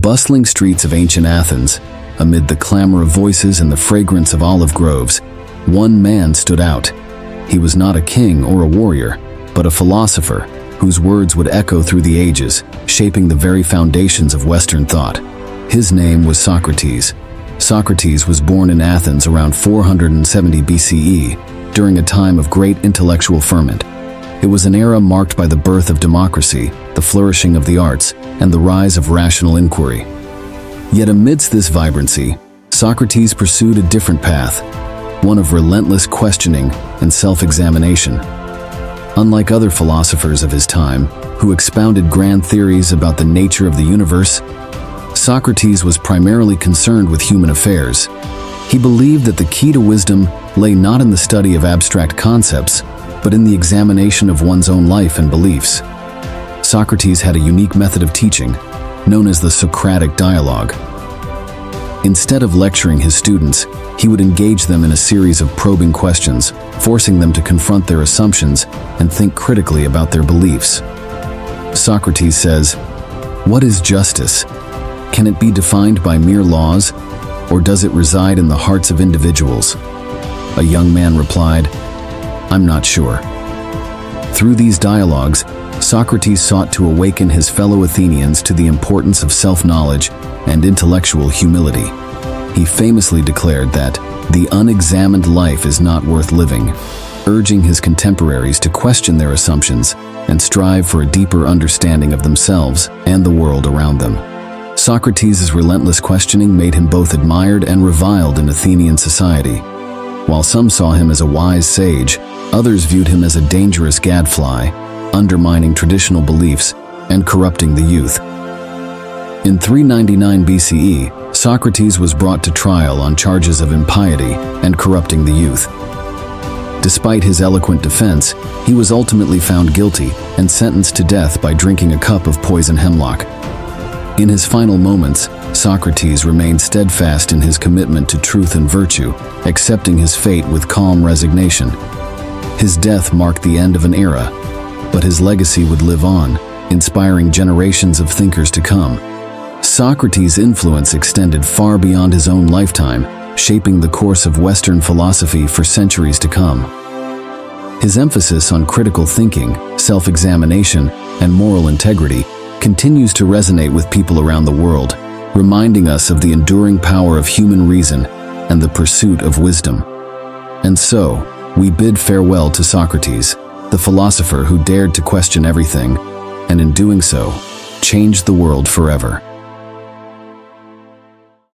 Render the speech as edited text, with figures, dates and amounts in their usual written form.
bustling streets of ancient Athens, amid the clamor of voices and the fragrance of olive groves, one man stood out. He was not a king or a warrior, but a philosopher whose words would echo through the ages, shaping the very foundations of Western thought. His name was Socrates. Socrates was born in Athens around 470 BCE, during a time of great intellectual ferment. It was an era marked by the birth of democracy, the flourishing of the arts, and the rise of rational inquiry. Yet amidst this vibrancy, Socrates pursued a different path, one of relentless questioning and self-examination. Unlike other philosophers of his time, who expounded grand theories about the nature of the universe, Socrates was primarily concerned with human affairs. He believed that the key to wisdom lay not in the study of abstract concepts, but in the examination of one's own life and beliefs. Socrates had a unique method of teaching, known as the Socratic dialogue. Instead of lecturing his students, he would engage them in a series of probing questions, forcing them to confront their assumptions and think critically about their beliefs. Socrates says, "What is justice? Can it be defined by mere laws, or does it reside in the hearts of individuals?" A young man replied, "I'm not sure." Through these dialogues, Socrates sought to awaken his fellow Athenians to the importance of self-knowledge and intellectual humility. He famously declared that the unexamined life is not worth living, urging his contemporaries to question their assumptions and strive for a deeper understanding of themselves and the world around them. Socrates' relentless questioning made him both admired and reviled in Athenian society. While some saw him as a wise sage, others viewed him as a dangerous gadfly, undermining traditional beliefs and corrupting the youth. In 399 BCE, Socrates was brought to trial on charges of impiety and corrupting the youth. Despite his eloquent defense, he was ultimately found guilty and sentenced to death by drinking a cup of poison hemlock. In his final moments, Socrates remained steadfast in his commitment to truth and virtue, accepting his fate with calm resignation. His death marked the end of an era, but his legacy would live on, inspiring generations of thinkers to come. Socrates' influence extended far beyond his own lifetime, shaping the course of Western philosophy for centuries to come. His emphasis on critical thinking, self-examination, and moral integrity continues to resonate with people around the world, reminding us of the enduring power of human reason and the pursuit of wisdom. And so, we bid farewell to Socrates, the philosopher who dared to question everything, and in doing so, changed the world forever.